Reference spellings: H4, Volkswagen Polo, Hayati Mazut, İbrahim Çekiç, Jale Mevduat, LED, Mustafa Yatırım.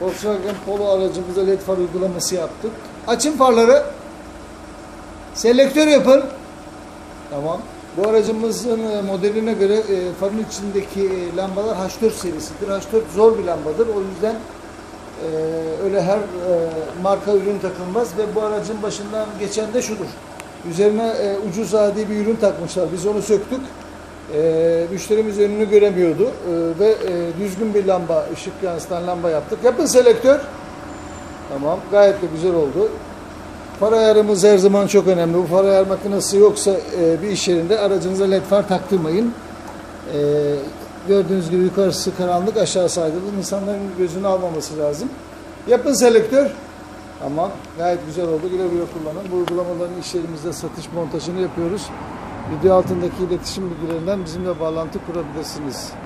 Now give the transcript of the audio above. Volkswagen Polo aracımıza LED far uygulaması yaptık. Açın farları. Selektör yapın. Tamam. Bu aracımızın modeline göre farın içindeki lambalar H4 serisidir. H4 zor bir lambadır. O yüzden öyle her marka ürün takılmaz ve bu aracın başından geçen de şudur. Üzerine ucuz adi bir ürün takmışlar. Biz onu söktük. Müşterimiz önünü göremiyordu ve düzgün bir lamba, ışık yansıtan lamba yaptık. Yapın selektör. Tamam. Gayet de güzel oldu. Far ayarımız her zaman çok önemli. Bu far ayar makinesi yoksa bir iş yerinde aracınıza LED far taktırmayın. Gördüğünüz gibi yukarısı karanlık, aşağısı aydınlık. İnsanların gözünü almaması lazım. Yapın selektör. Tamam. Gayet güzel oldu. Güle güle kullanın. Bu uygulamaların iş yerimizde satış montajını yapıyoruz. Video altındaki iletişim bilgilerinden bizimle bağlantı kurabilirsiniz.